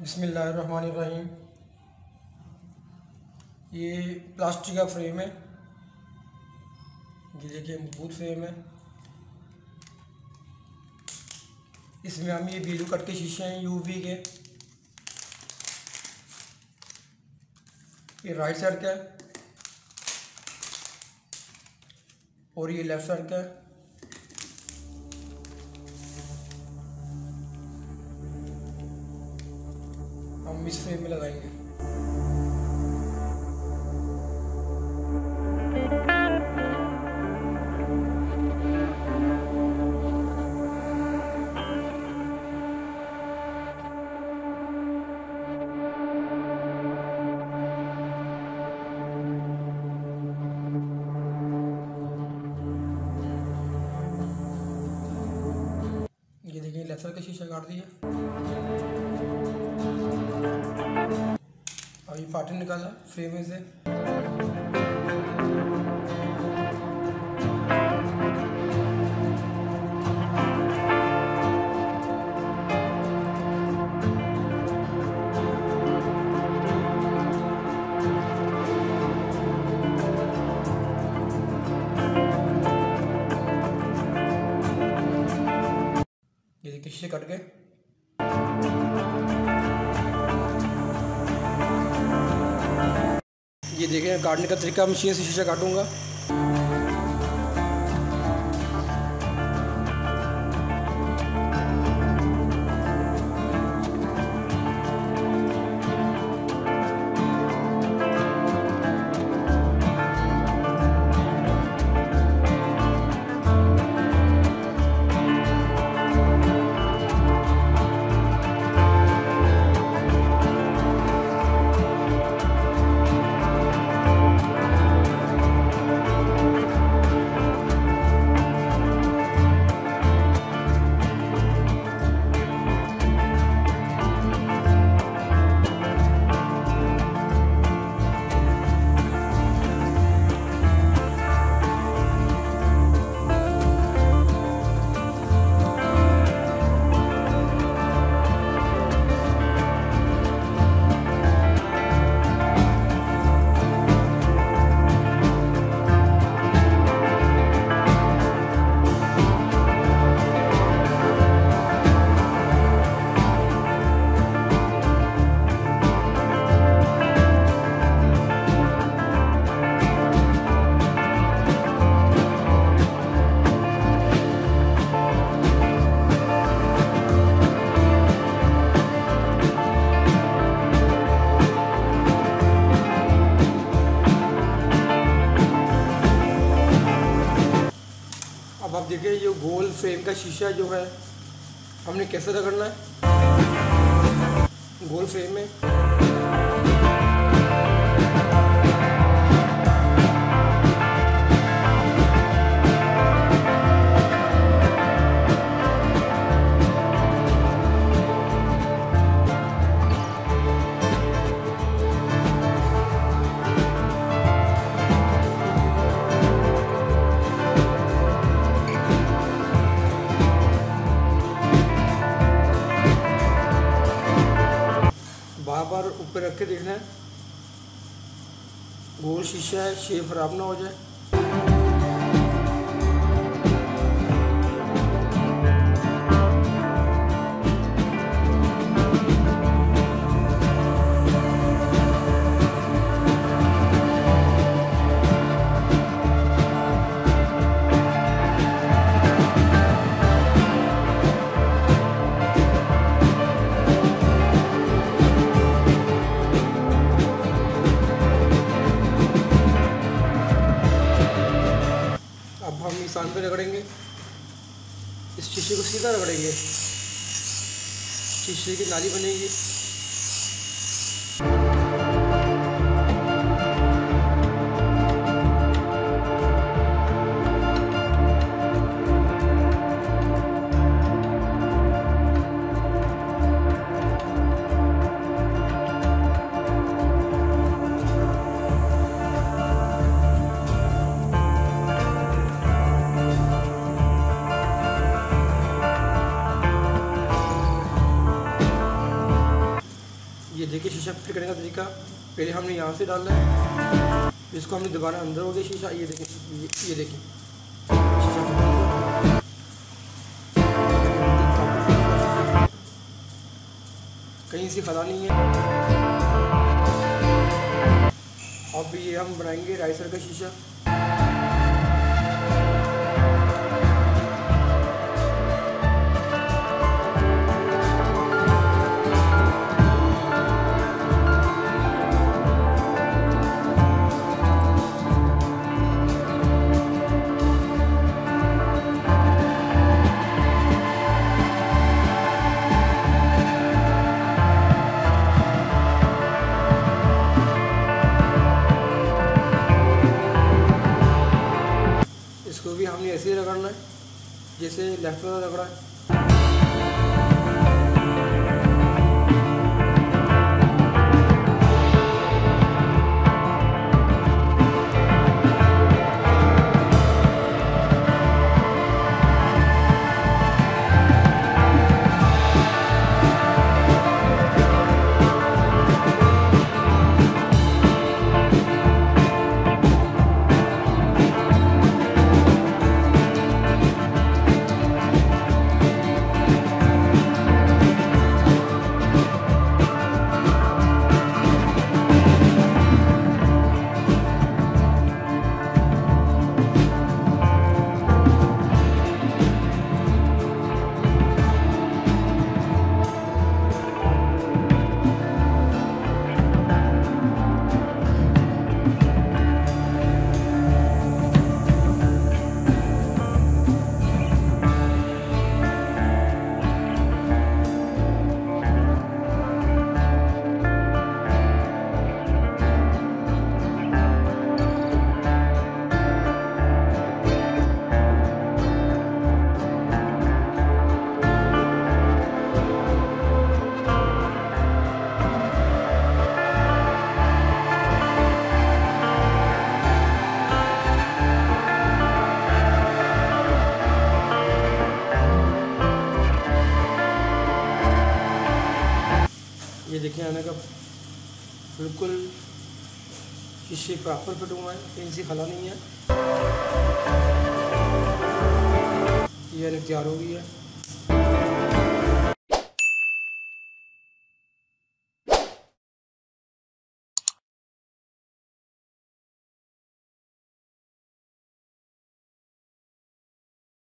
बिस्मिल्लाहिर्रहमानिर्रहीम। ये प्लास्टिक का फ्रेम है, गले के मजबूत फ्रेम है। इसमें हम ये ब्लू कट के शीशे हैं यूवी के। ये राइट साइड का है और ये लेफ्ट साइड का है। हम इस फ्रेम में लगाएंगे। लेफ्ट साइड का शीशा काट दिया और ये पार्ट निकाला फ्रेम में से। ये देखिए शीशे कट गए। ये देखें काटने का तरीका। मशीन से शीशा काटूंगा। आप देखिए ये गोल फ्रेम का शीशा जो है हमने कैसे रगड़ना है गोल फ्रेम में। बार ऊपर रख के देखना है, गोल शीशा है, शेप खराब ना हो जाए। इंसान पे रगड़ेंगे, इस शीशे को सीधा रगड़ेंगे, शीशे की नाली बनेगी। ये देखिए शीशा फिट करने का तरीका, पहले हमने यहाँ से डालना है, इसको हमने दोबारा अंदर हो गया शीशा, ये देखिए ये देखिए शीशा फिट हो गया, कहीं से खला नहीं है। अब ये हम बनाएंगे राइसर का शीशा, इसको भी हमने ऐसे ही रगड़ना है जैसे लेफ्ट वाला रगड़ा है। ये देखिए आने का बिल्कुल शीशे प्रॉपर फिट हुआ है, कहीं से खला नहीं है, ये आने तैयार हो गई है।